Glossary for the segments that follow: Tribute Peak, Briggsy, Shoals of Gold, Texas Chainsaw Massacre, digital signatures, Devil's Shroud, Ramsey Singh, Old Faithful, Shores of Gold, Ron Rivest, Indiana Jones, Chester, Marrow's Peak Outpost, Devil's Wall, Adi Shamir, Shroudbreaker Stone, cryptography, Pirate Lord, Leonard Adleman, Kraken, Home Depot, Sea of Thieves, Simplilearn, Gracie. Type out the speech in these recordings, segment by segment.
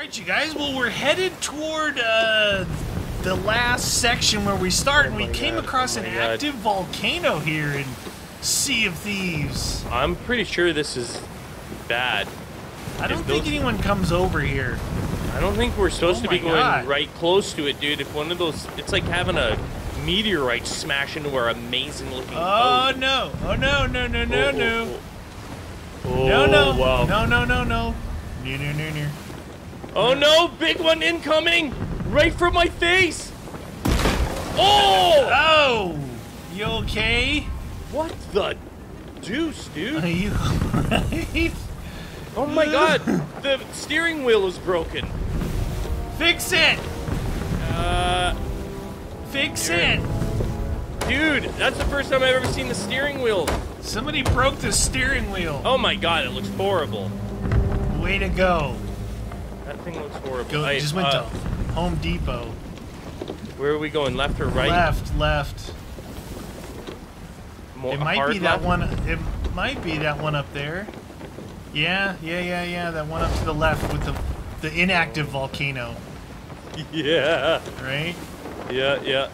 Alright, you guys, well, we're headed toward the last section where we start, and we came across an active volcano here in Sea of Thieves. I'm pretty sure this is bad. I don't think anyone comes over here. I don't think we're supposed to be going right close to it, dude. If one of those, it's like having a meteorite smash into our amazing looking boat. Oh no, oh no, no, no, no, no. Oh, no, no, wow. No, no, no, no. No, no, no, no. Oh no, big one incoming! Right from my face! Oh! Oh! You okay? What the deuce, dude? Are you alright? Oh my god! The steering wheel is broken. Fix it! Fix it! Dude, that's the first time I've ever seen the steering wheel. Somebody broke the steering wheel. Oh my god, it looks horrible. Way to go. That thing looks horrible. Go, just went to Home Depot. Where are we going, left or right? Left, left. More, it might be that one. It might be that one up there. Yeah, yeah, yeah, yeah. That one up to the left with the inactive volcano. Yeah. Right? Yeah, yeah.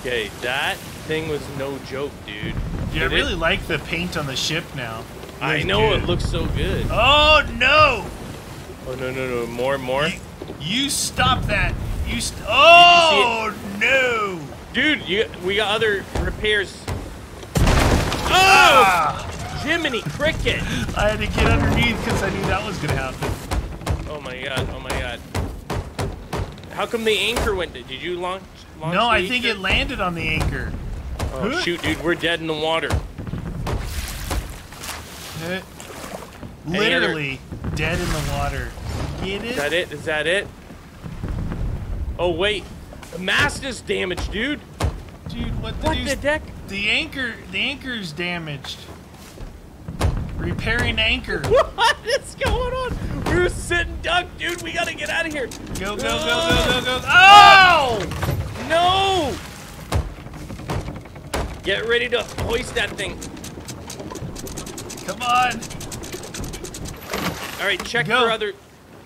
Okay, that thing was no joke, dude. Yeah, I really like the paint on the ship now. I know, it looks so good. Oh, no! Oh, no, no, no. More, more. You stop that. You oh, no! Dude, we got other repairs. Oh! Ah. Jiminy Cricket! I had to get underneath because I knew that was going to happen. Oh, my God. Oh, my God. How come the anchor went? Did you launch no, I think it landed on the anchor. Oh, huh? Shoot, dude. We're dead in the water. Literally dead in the water. Get it? Is that it? Is that it? Oh wait, the mast is damaged, dude. Dude, what the deck? The anchor's damaged. Repairing anchor. What is going on? We're sitting duck, dude. We gotta get out of here. Go, go, go, go, go, go. Oh no! Get ready to hoist that thing. Come on! All right, check for other.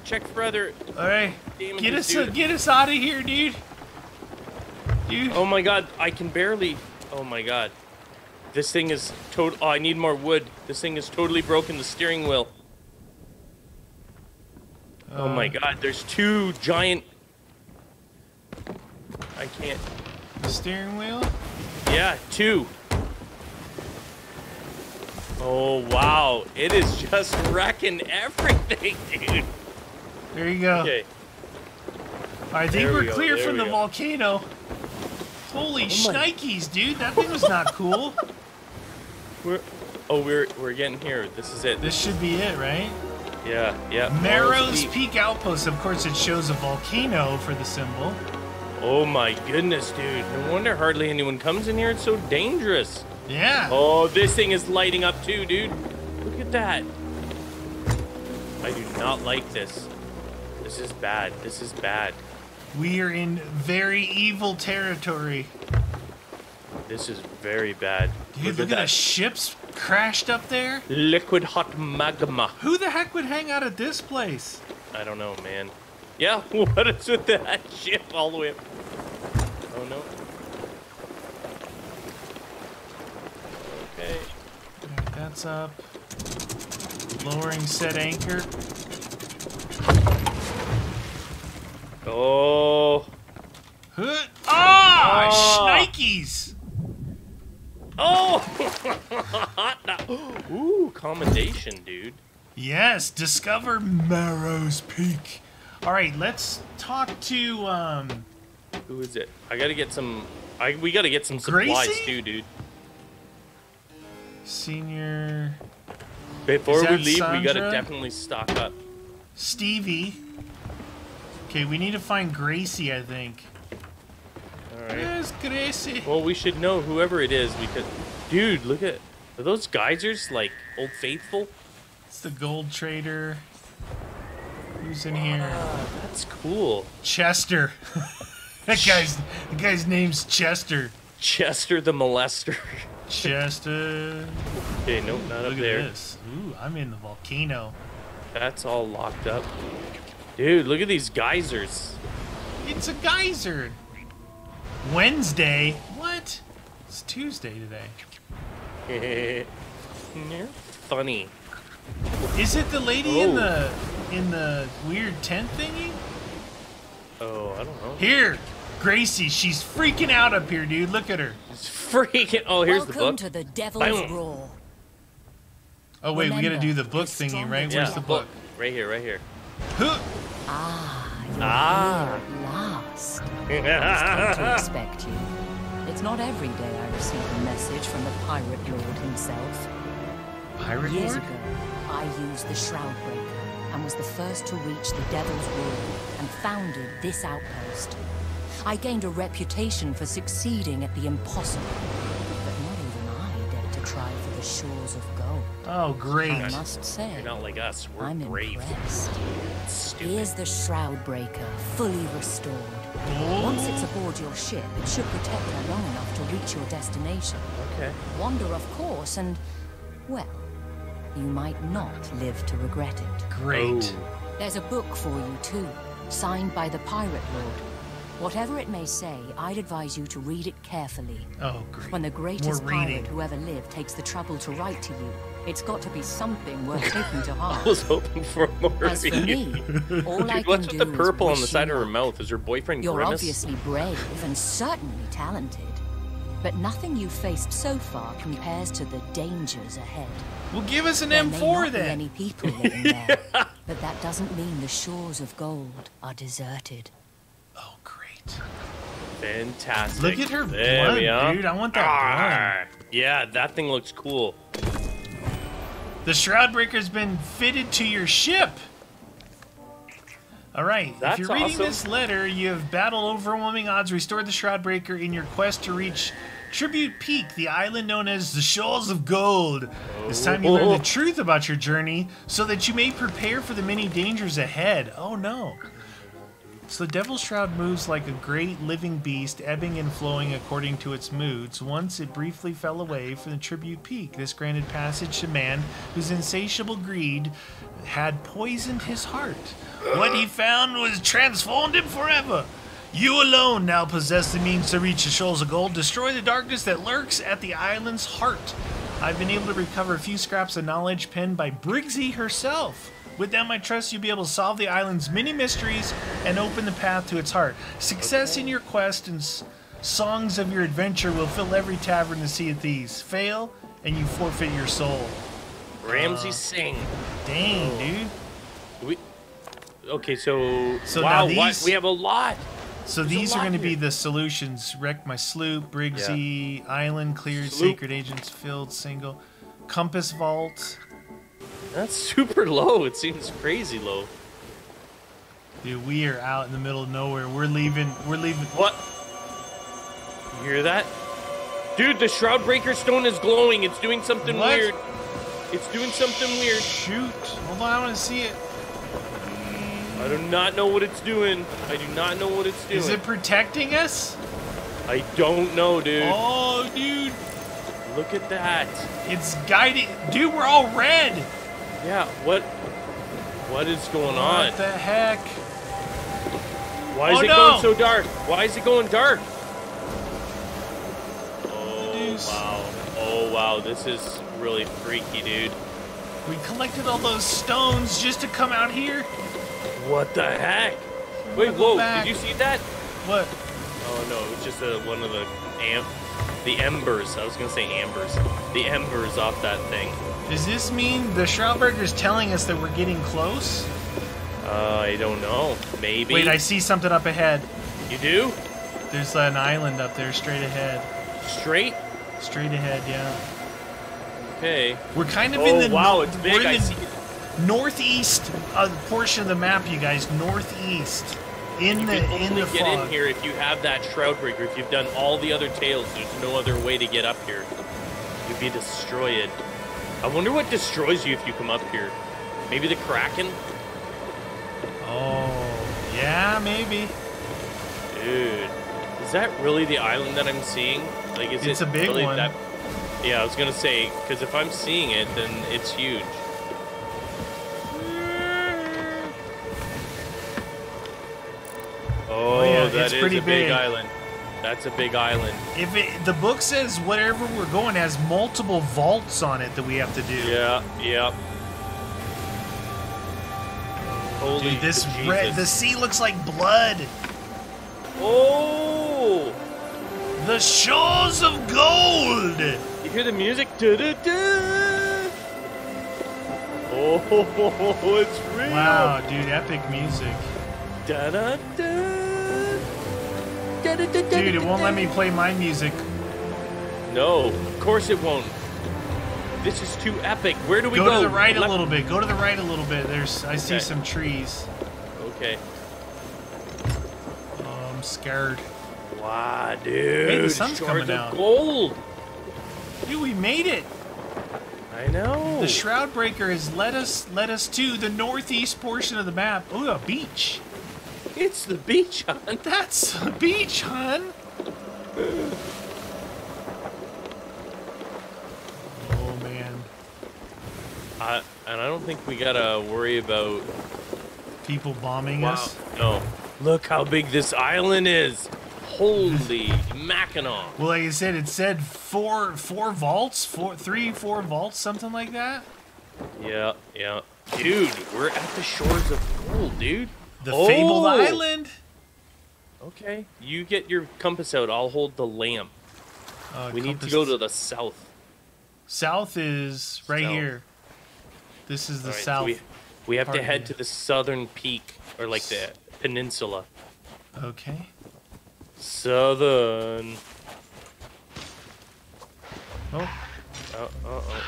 Check for other. All right. Get us out of here, dude. Dude. Oh my God, I can barely. Oh my God, this thing is Oh, I need more wood. This thing is totally broken. The steering wheel. Oh my God, there's two giant. I can't. The steering wheel? Yeah, two. Oh, wow. It is just wrecking everything, dude. There you go. Okay. I think we're clear from the volcano. Holy shnikes, dude. That thing was not cool. We're getting here. This is it. This should be it, right? Yeah, yeah. Marrow's Peak Outpost. Of course, it shows a volcano for the symbol. Oh, my goodness, dude. No wonder hardly anyone comes in here. It's so dangerous. Yeah. Oh, this thing is lighting up too, dude. Look at that. I do not like this. This is bad. This is bad. We are in very evil territory. This is very bad. Dude, look at the ships crashed up there. Liquid hot magma. Who the heck would hang out at this place? I don't know, man. Yeah, what is with that ship all the way up? Oh, no. Right, that's up. Lowering said anchor. Oh. Huh. Ah! Oh. Shnikes! Oh! Ooh, commendation, dude. Yes, discover Marrow's Peak. All right, let's talk to Who is it? I gotta get some. We gotta get some supplies too, dude. Senior. Before we leave, Sandra? We gotta definitely stock up. Stevie. Okay, we need to find Gracie, I think. All right. Where's Gracie? Well, we should know whoever it is because, dude, look at are those geysers like Old Faithful? It's the gold trader. Who's in here? That's cool. Chester. that guy's name's Chester. Chester the molester. Chester. Okay, nope, not up there. Look at this. Ooh, I'm in the volcano. That's all locked up. Dude, look at these geysers. It's a geyser. Wednesday? What? It's Tuesday today. You're funny. Is it the lady in the weird tent thingy? Oh, I don't know. Here, Gracie, she's freaking out up here, dude. Look at her. She's freaking. Oh, here's the book. Welcome to the Devil's Roar. Oh wait, we gotta do the book thingy, right? Yeah. Where's the book? Right here, right here. Huh. You're here at last. I was come to expect you. It's not every day I receive a message from the Pirate Lord himself. Pirate Lord? Years ago, I used the Shroudbreaker and was the first to reach the Devil's Wall and founded this outpost. I gained a reputation for succeeding at the impossible, but not even I dared to try for the Shores of Gold. Oh, great. I must say, you're not like us. We're brave. Here's the Shroudbreaker, fully restored. Ooh. Once it's aboard your ship, it should protect her long enough to reach your destination. Okay. Wander, of course, and, well, you might not live to regret it. Great. Oh. There's a book for you, too, signed by the Pirate Lord. Whatever it may say, I'd advise you to read it carefully. Oh, great. When the greatest pirate who ever lived takes the trouble to write to you, it's got to be something worth taking to heart. I was hoping for more. As for me, all I can do is wish you luck. What's with the purple on the side of her mouth? Is her boyfriend Grimace? You're obviously brave and certainly talented. But nothing you've faced so far compares to the dangers ahead. Well, give us an M4 then. There may not be many people living there, but that doesn't mean the Shores of Gold are deserted. Oh, great! Fantastic! Look at her blood, dude. I want that blood. Yeah, that thing looks cool. The Shroudbreaker's been fitted to your ship. All right, if you're reading this letter, you have battled overwhelming odds, restored the Shroudbreaker in your quest to reach Tribute Peak, the island known as the Shoals of Gold. This time you learn the truth about your journey so that you may prepare for the many dangers ahead. Oh no. So the Devil's Shroud moves like a great living beast, ebbing and flowing according to its moods. Once it briefly fell away from the Tribute Peak. This granted passage to man whose insatiable greed had poisoned his heart. What he found was transformed him forever. You alone now possess the means to reach the Shoals of Gold, destroy the darkness that lurks at the island's heart. I've been able to recover a few scraps of knowledge penned by Briggsy herself. With them, I trust you'll be able to solve the island's many mysteries and open the path to its heart. Success in your quest and songs of your adventure will fill every tavern in the Sea of Thieves. Fail, and you forfeit your soul. Ramsey Singh. Dang, dude. Okay, so wow, now we have a lot. So these are going to be the solutions: wreck my sloop, Briggsy Island cleared, sacred agents filled, single, compass vault. That's super low. It seems crazy low. Dude, we are out in the middle of nowhere. We're leaving. We're leaving. What? You hear that? Dude, the Shroudbreaker Stone is glowing. It's doing something weird. It's doing something weird. Shoot! Hold on, I want to see it. I do not know what it's doing. I do not know what it's doing. Is it protecting us? I don't know, dude. Oh, dude. Look at that. It's guiding. Dude, we're all red. Yeah, what is going on? What the heck? Why is it going so dark? Why is it going dark? Oh, wow. Oh, wow. This is really freaky, dude. We collected all those stones just to come out here. What the heck? Wait, whoa, did you see that? What? Oh no, it was just one of the embers. I was gonna say ambers. The embers off that thing. Does this mean the Shroudbreaker's telling us that we're getting close? I don't know. Maybe. Wait, I see something up ahead. You do? There's an island up there straight ahead. Straight? Straight ahead, yeah. Okay. We're kind of in the... Oh, wow, it's big. I see it. Northeast portion of the map, you guys. Northeast in the fog. You can only get in here if you have that Shroudbreaker. If you've done all the other tales, there's no other way to get up here. You'd be destroyed. I wonder what destroys you if you come up here. Maybe the Kraken. Oh, yeah, maybe. Dude, is that really the island that I'm seeing? Like, is it's a big really one. That... Yeah, I was gonna say because if I'm seeing it, then it's huge. Yeah, that is a big island. That's a big island. If it, the book says whatever we're going has multiple vaults on it that we have to do. Yeah, yeah. Holy dude, this red, the sea looks like blood. Oh! The Shoals of Gold! You hear the music? Da, da, da. Oh, it's real! Wow, dude, epic music. Da, da, da. Dude, it won't let me play my music. No, of course it won't. This is too epic. Where do we go? Go to the right a little bit. Go to the right a little bit. There's, I see some trees. Okay. Oh, I'm scared. Wow, dude. Hey, the sun's coming out. Gold. Dude, we made it. I know. The Shroudbreaker has led us to the northeast portion of the map. Ooh, a beach. It's the beach, hon. That's the beach, hon. Oh, man. And I don't think we gotta worry about... people bombing us? No. Look how big this island is. Holy Mackinac. Well, like I said, it said three, four vaults, something like that. Yeah, yeah. Dude, we're at the Shores of Gold, dude. The fabled island. Okay, you get your compass out. I'll hold the lamp. We need to go to the south. South is right here. This is the south. So we have to head to the southern peak, or like the peninsula. Okay. Southern. Oh. Uh oh.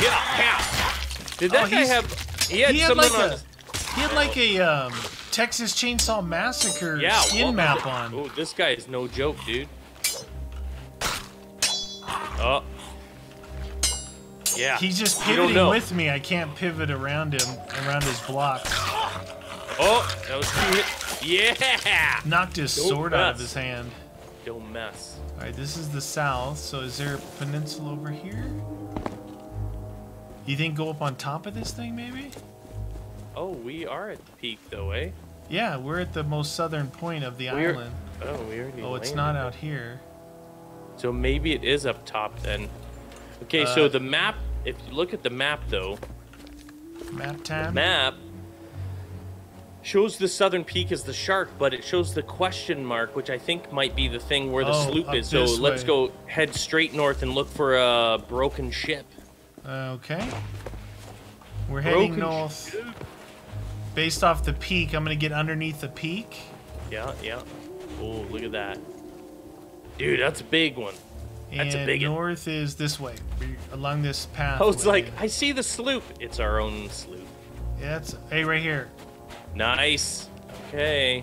Get up, half. Did that guy have? He had something on his... He had like a Texas Chainsaw Massacre skin map on. Oh, this guy is no joke, dude. Oh. Yeah. He's just pivoting with me. I can't pivot around him, around his block. Oh, that was too hit. Yeah. Knocked his sword out of his hand. Don't mess. All right, this is the south. So is there a peninsula over here? You think go up on top of this thing, maybe? Oh, we are at the peak, though, eh? Yeah, we're at the most southern point of the island. Oh, we already. Oh, it's not out here. So maybe it is up top then. Okay, so the map. If you look at the map, though. Map time. The map shows the southern peak as the shark, but it shows the question mark, which I think might be the thing where the sloop is. So let's go head straight north and look for a broken ship. Okay. We're heading north. Ship. Based off the peak, I'm gonna get underneath the peak. Yeah, yeah. Oh, look at that. Dude, that's a big one. That's a big one. North is this way, along this path. I was like, I see the sloop. It's our own sloop. Yeah, it's, hey, right here. Nice. Okay.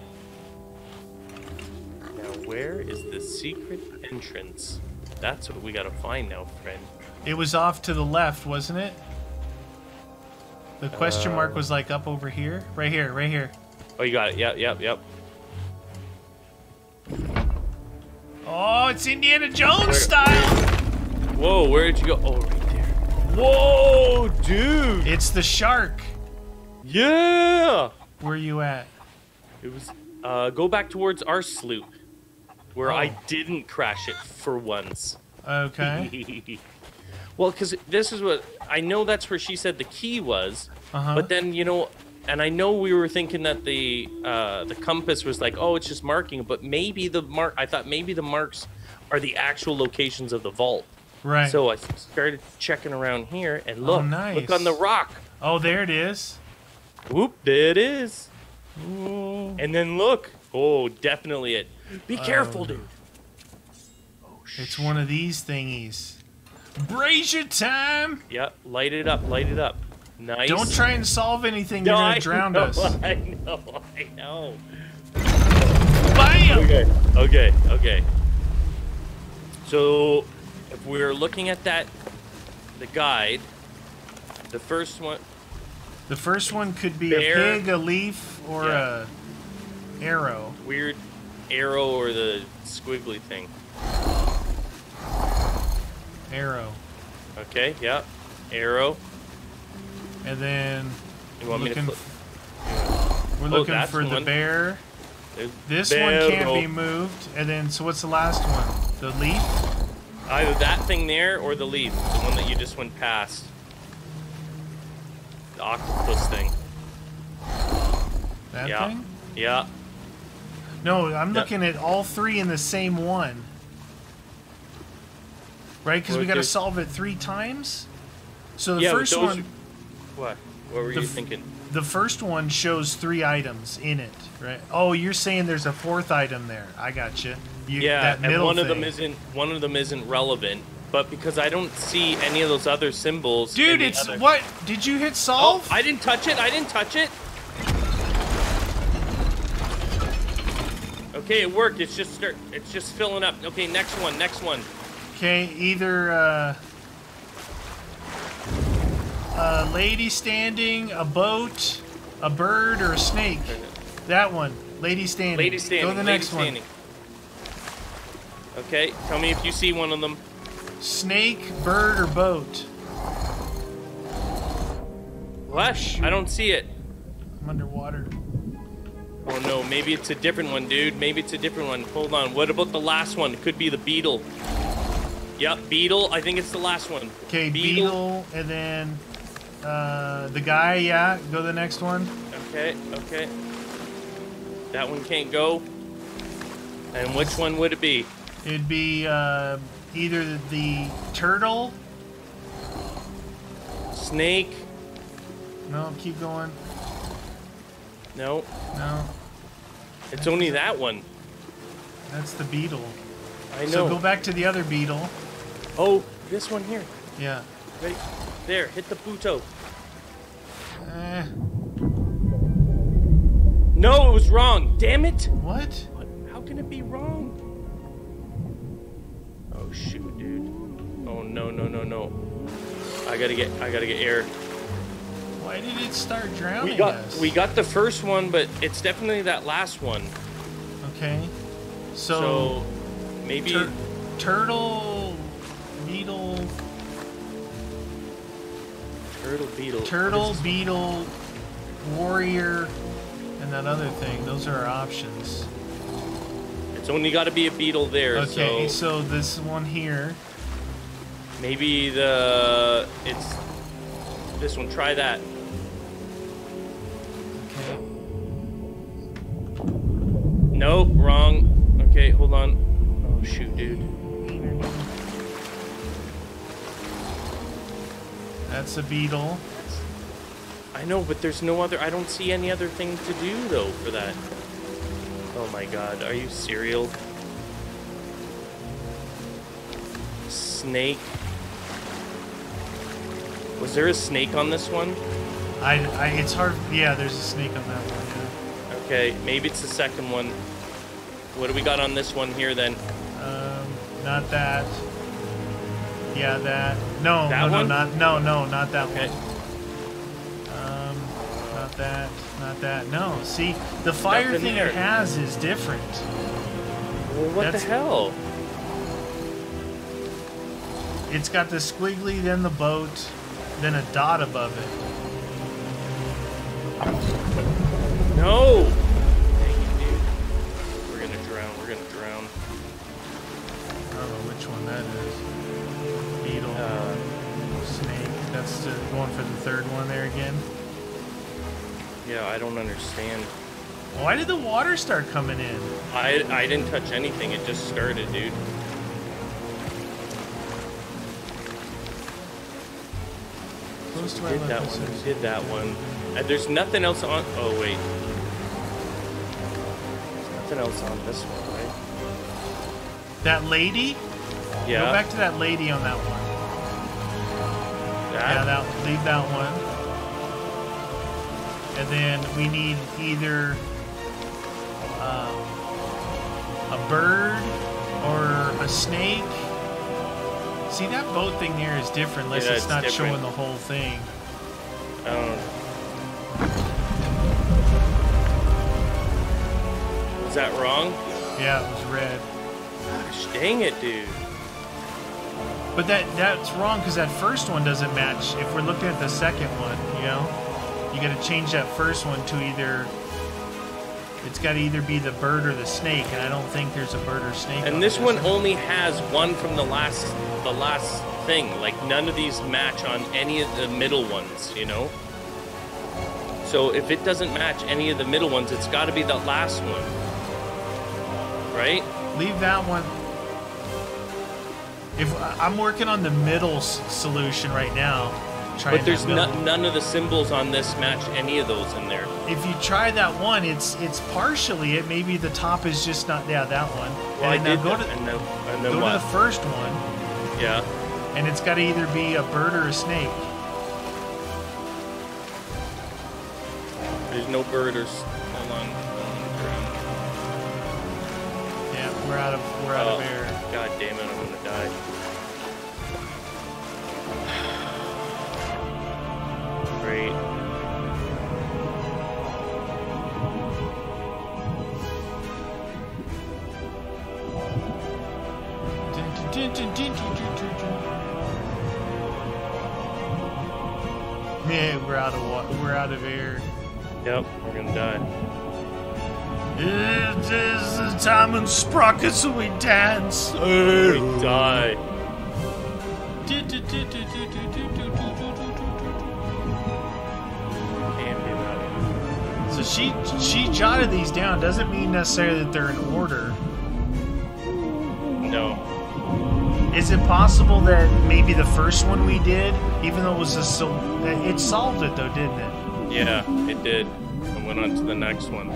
Now, where is the secret entrance? That's what we gotta find now, friend. It was off to the left, wasn't it? The question mark was like up over here. Right here, right here. Oh, you got it. Yep, yep, yep. Oh, it's Indiana Jones style. Whoa, where did you go? Oh, right there. Whoa, dude. It's the shark. Yeah. Where are you at? It was, go back towards our sloop where I didn't crash it for once. Okay. Well, because this is what I know. That's where she said the key was. But then and I know we were thinking that the compass was like, oh, it's just marking. But maybe the mark. I thought maybe the marks are the actual locations of the vault. Right. So I started checking around here and look. Oh, nice. Look on the rock. Oh, there it is. Whoop! There it is. Ooh. And then look. Oh, definitely it. Be careful, dude. Oh, shit. It's one of these thingies. Brazier time! Yep, light it up, light it up. Nice. Don't try and solve anything, you're gonna drown us. I know, I know. Bam! Okay, okay, okay. So, if we're looking at that, the guide, the first one... the first one could be a pig, a leaf, or a arrow. Weird arrow or the squiggly thing. Arrow. Okay, yeah. Arrow. And then... you want me to... we're looking for the bear. This one can't be moved. And then, so what's the last one? The leaf? Either that thing there or the leaf. The one that you just went past. The octopus thing. That thing? Yeah. No, I'm looking at all three in the same one. Right? Because we got to solve it 3 times? So the first one... What? What were you thinking? The first one shows 3 items in it, right? Oh, you're saying there's a 4th item there. I got you. Yeah, that and one of them isn't relevant, but because I don't see any of those other symbols. Dude, it's what? Did you hit solve? Oh, I didn't touch it. I didn't touch it. Okay, it worked. It's just filling up. Okay, next one. Next one. Okay, either a lady standing, a boat, a bird, or a snake. That one. Lady standing. Lady standing. Go to the next one. Okay, tell me if you see one of them. Snake, bird, or boat. Flesh. I don't see it. I'm underwater. Oh no, maybe it's a different one, dude. Maybe it's a different one. Hold on. What about the last one? It could be the beetle. Yep, beetle. I think it's the last one. Okay, beetle, and then... the guy, yeah. Go to the next one. Okay, okay. That one can't go. And which one would it be? It'd be either the turtle... Snake. No, keep going. No. No. It's only that one. That's the beetle. I know. So go back to the other beetle. Oh, this one here. Yeah. Right there. Hit the Pluto. No, it was wrong. Damn it. What? How can it be wrong? Oh shoot, dude. Oh no, no, no, no. I gotta get air. Why did it start drowning us? We got the first one, but it's definitely that last one. Okay. So maybe turtle, beetle. Turtle, beetle. Turtle, beetle, warrior, and that other thing. Those are our options. It's only got to be a beetle there. Okay, so this one here. Maybe it's this one. Try that. Okay. Nope, wrong. Okay, hold on. Oh shoot, dude. That's a beetle. I know, but there's no other. I don't see any other thing to do though for that. Oh my god, are you serial? Snake. Was there a snake on this one? It's hard. Yeah, there's a snake on that one. Yeah. Okay, maybe it's the second one. What do we got on this one here then? Not that. Yeah, that. No, that one? Not that one. Not that. Not that. No, see, the fire thing it has is different. Well, what the hell? It's got the squiggly, then the boat, then a dot above it. No! Dang it, dude. We're gonna drown. We're gonna drown. I don't know which one that is. Beetle. Snake. That's going for the third one there again. Yeah, I don't understand. Why did the water start coming in? I didn't touch anything. It just started, dude. Close to did that one. Did that one. And there's nothing else on... Oh, wait. There's nothing else on this one, right? That lady? Yeah. Go back to that lady on that one. Yeah, leave that one. And then we need either a bird or a snake. See, that boat thing there is different, unless it's not different. Showing the whole thing. I don't know. Was that wrong? Yeah, it was red. Gosh, dang it, dude. But that's wrong because that first one doesn't match. If we're looking at the second one, you know? You gotta change that first one to either It's got to either be the bird or the snake, and I don't think there's a bird or snake. And on this one only has one from the last thing. Like, none of these match on any of the middle ones, you know? So if it doesn't match any of the middle ones, it's got to be the last one. Right? Leave that one. If I'm working on the middle solution right now. But there's none of the symbols on this match any of those in there. If you try that one, it's partially it. Maybe the top is just not that one. Well, and I did go to go to the first one. Yeah. And it's got to either be a bird or a snake. There's no bird or hold on. Yeah, we're out of air. God damn it! I'm gonna die. Great. Yeah, we're out of air. Yep, we're gonna die. It is the time and sprockets and we dance. We die. So she jotted these down. Doesn't mean necessarily that they're in order. No. Is it possible that maybe the first one we did, even though it was it solved it though, didn't it? Yeah, it did. And went on to the next one.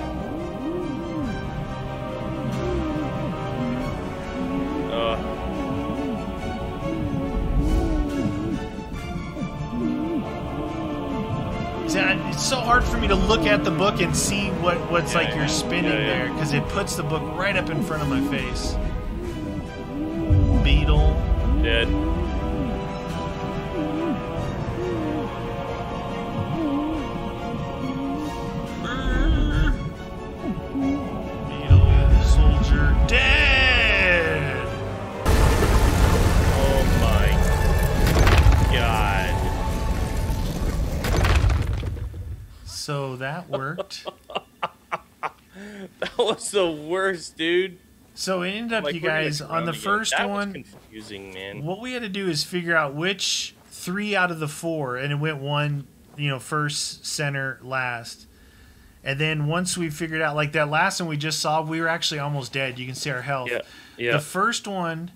It's so hard for me to look at the book and see what's like you're spinning there, because it puts the book right up in front of my face. Beetle. Dead. Beetle. Soldier. Dead! Oh my god. So that worked. That was the worst, dude. So it ended up, like, you guys, on the first one, that was confusing, man. What we had to do is figure out which 3 out of the 4, and it went one, you know, first, center, last. And then once we figured out, like that last one we just saw, we were actually almost dead. You can see our health. Yeah. Yeah. The first one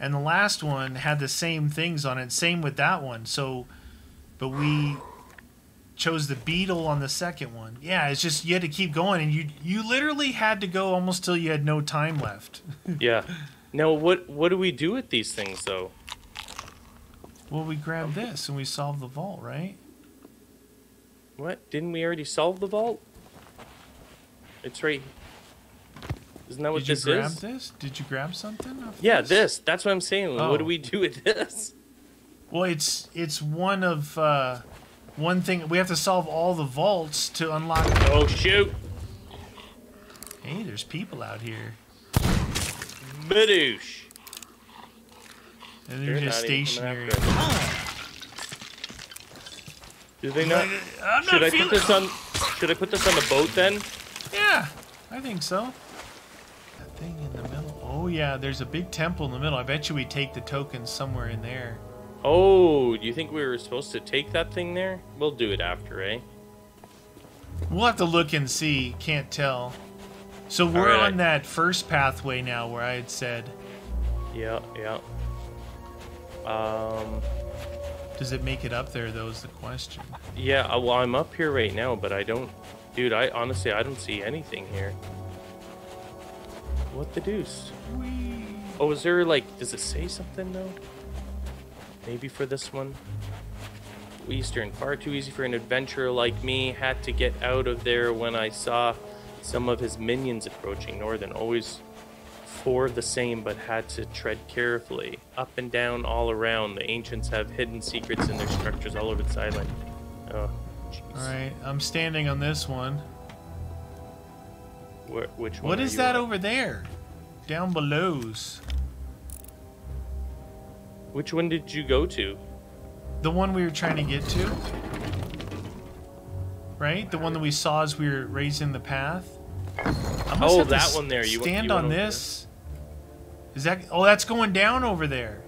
and the last one had the same things on it. Same with that one. So, but we chose the beetle on the second one. Yeah, it's just you had to keep going, and you literally had to go almost till you had no time left. Yeah. Now what do we do with these things though? Well, we grabbed this and we solved the vault, right? What? Didn't we already solve the vault? It's right. Isn't that what this is? Did you grab this? Did you grab something? Yeah, this. That's what I'm saying. Oh. What do we do with this? Well, it's one of. One thing, we have to solve all the vaults to unlock. Oh, shoot. Hey, there's people out here. Badoosh. And they're just stationary. Do they not? Should I put this on the boat then? Yeah, I think so. That thing in the middle. Oh, yeah, there's a big temple in the middle. I bet you we take the tokens somewhere in there. Oh, do you think we were supposed to take that thing there? We'll do it after, eh? We'll have to look and see. Can't tell. So we're on that first pathway now where I had said. Yeah, yeah. Does it make it up there, though, is the question. Yeah, well, I'm up here right now, but I don't... Dude, I honestly don't see anything here. What the deuce? Whee. Oh, is there, like... Does it say something, though? Maybe for this one. Eastern, far too easy for an adventurer like me. Had to get out of there when I saw some of his minions approaching. Northern, always for the same, but had to tread carefully. Up and down, all around. The ancients have hidden secrets in their structures all over this island. Oh, jeez. Alright, I'm standing on this one. Which one? What is that over there? Down below's. Which one did you go to? The one we were trying to get to. Right? The one that we saw as we were raising the path. Oh, that one there. You stand on this. Is that? Oh, that's going down over there.